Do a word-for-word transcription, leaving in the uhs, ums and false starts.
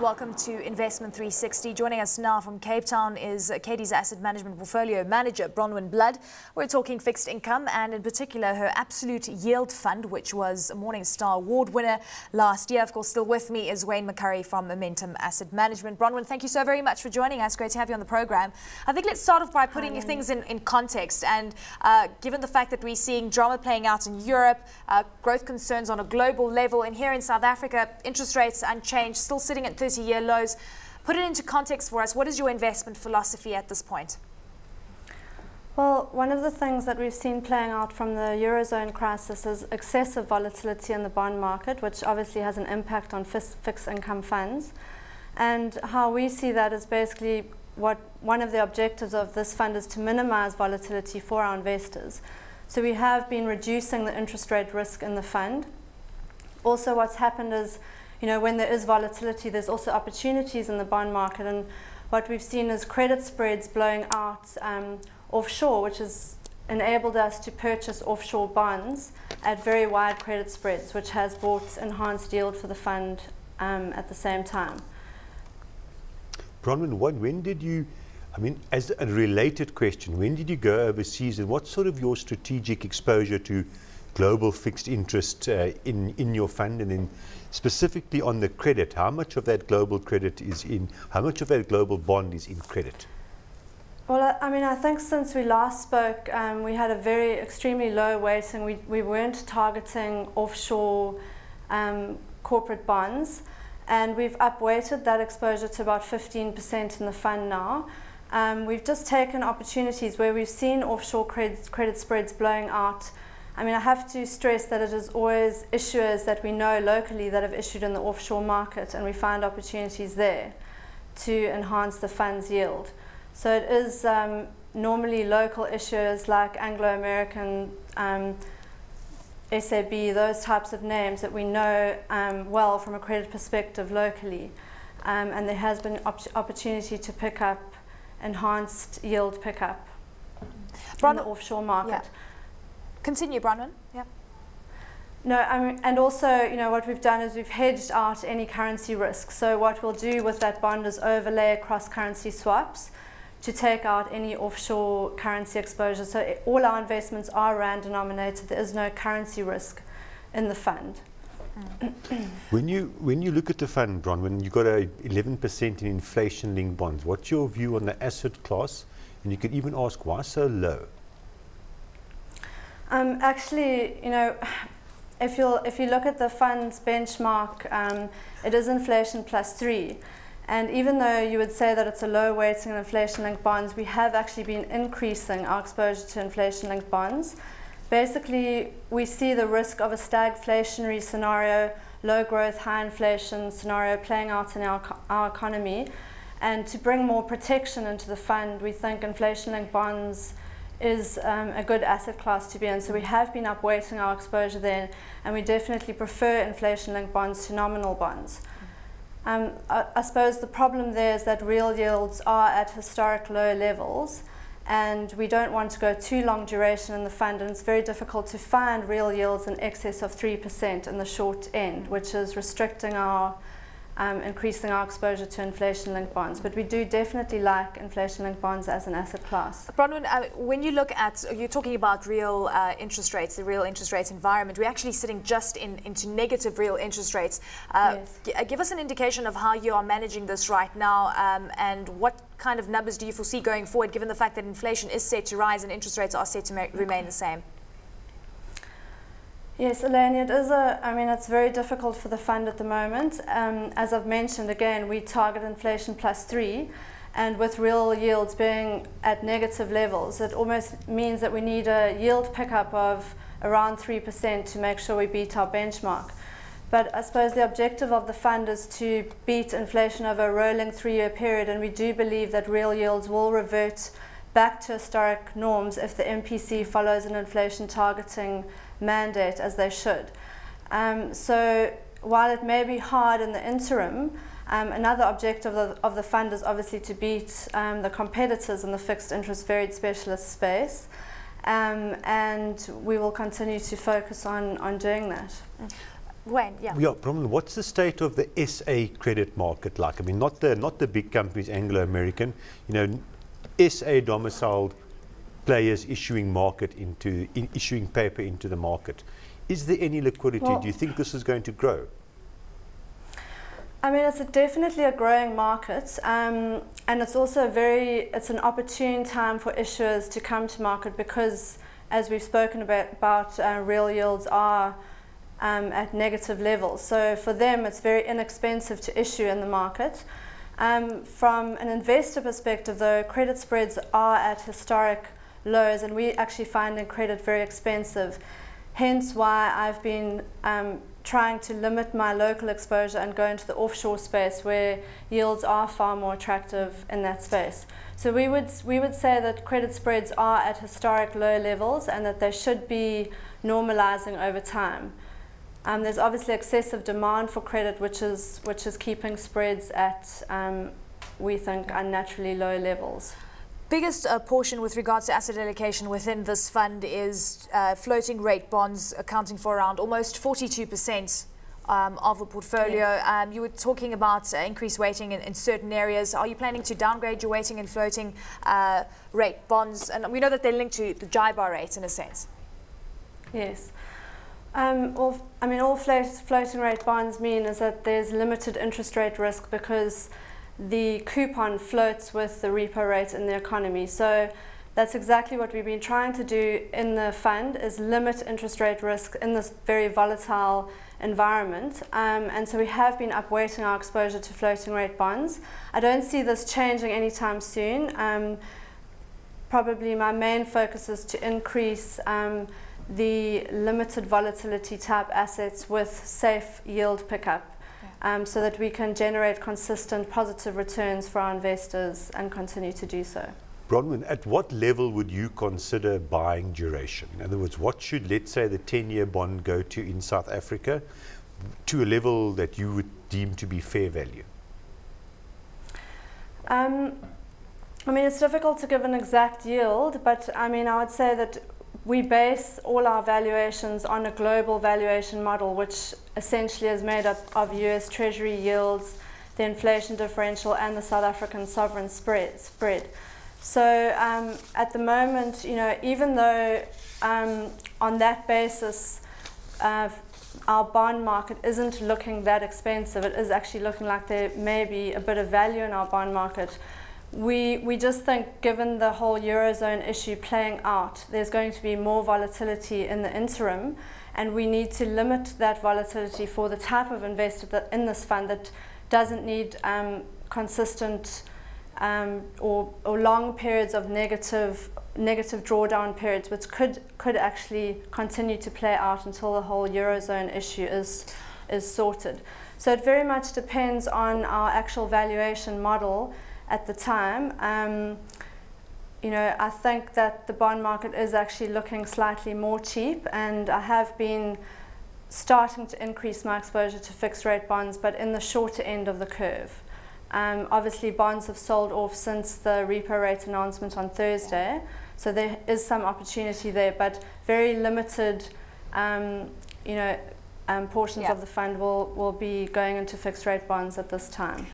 Welcome to Investment three sixty. Joining us now from Cape Town is Cadiz Asset Management Portfolio Manager Bronwyn Blood. We're talking fixed income and in particular her Absolute Yield Fund, which was a Morningstar Award winner last year. Of course, still with me is Wayne McCurry from Momentum Asset Management. Bronwyn, thank you so very much for joining us. Great to have you on the program. I think let's start off by putting Hi. things in, in context. And uh, given the fact that we're seeing drama playing out in Europe, uh, growth concerns on a global level, and here in South Africa, interest rates unchanged, still sitting at thirty-year lows. Put it into context for us. What is your investment philosophy at this point? Well, one of the things that we've seen playing out from the Eurozone crisis is excessive volatility in the bond market, which obviously has an impact on fixed income funds. And how we see that is basically what one of the objectives of this fund is to minimize volatility for our investors. So we have been reducing the interest rate risk in the fund. Also, what's happened is, you know, when there is volatility, there's also opportunities in the bond market, and what we've seen is credit spreads blowing out um, offshore, which has enabled us to purchase offshore bonds at very wide credit spreads, which has brought enhanced yield for the fund um, at the same time. Bronwyn, when did you, I mean, as a related question, when did you go overseas, and what sort of your strategic exposure to global fixed interest uh, in, in your fund, and then specifically on the credit, how much of that global credit is in, how much of that global bond is in credit? Well, I mean, I think since we last spoke, um, we had a very extremely low weighting. We, we weren't targeting offshore um, corporate bonds, and we've upweighted that exposure to about fifteen percent in the fund now. Um, we've just taken opportunities where we've seen offshore credit, credit spreads blowing out. I mean, I have to stress that it is always issuers that we know locally that have issued in the offshore market, and we find opportunities there to enhance the fund's yield. So it is um, normally local issuers like Anglo-American, um, S A B, those types of names that we know um, well from a credit perspective locally. Um, and there has been op opportunity to pick up enhanced yield pickup from the offshore market. Yeah. Continue, Bronwyn. Yeah. No, I mean, and also, you know, what we've done is we've hedged out any currency risk. So what we'll do with that bond is overlay cross-currency swaps to take out any offshore currency exposure. So it, all our investments are RAND denominated. There is no currency risk in the fund. Mm. when you when you look at the fund, Bronwyn, you've got a eleven percent in inflation-linked bonds. What's your view on the asset class? And you could even ask why so low. Um, actually, you know, if you if you look at the fund's benchmark, um, it is inflation plus three, and even though you would say that it's a low weighting in inflation-linked bonds, we have actually been increasing our exposure to inflation-linked bonds. Basically, we see the risk of a stagflationary scenario, low growth, high inflation scenario playing out in our our economy, and to bring more protection into the fund, we think inflation-linked bonds is um, a good asset class to be in. So we have been upweighting our exposure there, and we definitely prefer inflation-linked bonds to nominal bonds. Um, I, I suppose the problem there is that real yields are at historic low levels, and we don't want to go too long duration in the fund, and it's very difficult to find real yields in excess of three percent in the short end, which is restricting our, um, increasing our exposure to inflation-linked bonds. But we do definitely like inflation-linked bonds as an asset class. Bronwyn, uh, when you look at, you're talking about real uh, interest rates, the real interest rates environment, we're actually sitting just in, into negative real interest rates. Uh, yes. g give us an indication of how you are managing this right now, um, and what kind of numbers do you foresee going forward, given the fact that inflation is set to rise and interest rates are set to okay. remain the same? Yes, Eleni, it is a, I mean, it's very difficult for the fund at the moment. Um, as I've mentioned, again, we target inflation plus three, and with real yields being at negative levels, it almost means that we need a yield pickup of around three percent to make sure we beat our benchmark. But I suppose the objective of the fund is to beat inflation over a rolling three-year period, and we do believe that real yields will revert back to historic norms if the M P C follows an inflation targeting mandate, as they should. Um, so while it may be hard in the interim, um, another objective of, of the fund is obviously to beat um, the competitors in the fixed interest varied specialist space, um, and we will continue to focus on, on doing that. Mm. Gwen, yeah. Yeah, Pramod, what's the state of the S A credit market like? I mean, not the not the big companies, Anglo-American, you know, S A domiciled players issuing market into in, issuing paper into the market. Is there any liquidity? Well, do you think this is going to grow? I mean, it's a definitely a growing market, um, and it's also a very it's an opportune time for issuers to come to market because, as we've spoken about, about uh, real yields are um, at negative levels. So for them, it's very inexpensive to issue in the market. Um, from an investor perspective, though, credit spreads are at historic lows, and we actually finding credit very expensive. Hence why I've been um, trying to limit my local exposure and go into the offshore space where yields are far more attractive in that space. So we would, we would say that credit spreads are at historic low levels and that they should be normalizing over time. Um, there's obviously excessive demand for credit, which is, which is keeping spreads at, um, we think, unnaturally low levels. Biggest uh, portion with regards to asset allocation within this fund is uh, floating rate bonds, accounting for around almost forty-two percent um, of the portfolio. Yes. Um, you were talking about uh, increased weighting in, in certain areas. Are you planning to downgrade your weighting in floating uh, rate bonds? And we know that they're linked to the J I B A R rates in a sense. Yes. Um, all, I mean, all float, floating rate bonds mean is that there's limited interest rate risk because the coupon floats with the repo rate in the economy. So that's exactly what we've been trying to do in the fund, is limit interest rate risk in this very volatile environment. Um, and so we have been upweighting our exposure to floating rate bonds. I don't see this changing anytime soon. Um, probably my main focus is to increase um, the limited volatility type assets with safe yield pickup. Um, so that we can generate consistent positive returns for our investors and continue to do so. Bronwyn, at what level would you consider buying duration? In other words, what should, let's say, the ten-year bond go to in South Africa to a level that you would deem to be fair value? Um, I mean, it's difficult to give an exact yield, but I mean, I would say that we base all our valuations on a global valuation model, which essentially is made up of U S Treasury yields, the inflation differential, and the South African sovereign spread. spread. So um, at the moment, you know, even though um, on that basis uh, our bond market isn't looking that expensive, it is actually looking like there may be a bit of value in our bond market. We, we just think, given the whole Eurozone issue playing out, there's going to be more volatility in the interim, and we need to limit that volatility for the type of investor that in this fund that doesn't need um, consistent um, or, or long periods of negative, negative drawdown periods, which could, could actually continue to play out until the whole Eurozone issue is, is sorted. So it very much depends on our actual valuation model at the time. Um, you know, I think that the bond market is actually looking slightly more cheap, and I have been starting to increase my exposure to fixed rate bonds, but in the shorter end of the curve. Um, obviously bonds have sold off since the repo rate announcement on Thursday, so there is some opportunity there, but very limited um, you know, um, portions yeah. of the fund will, will be going into fixed rate bonds at this time.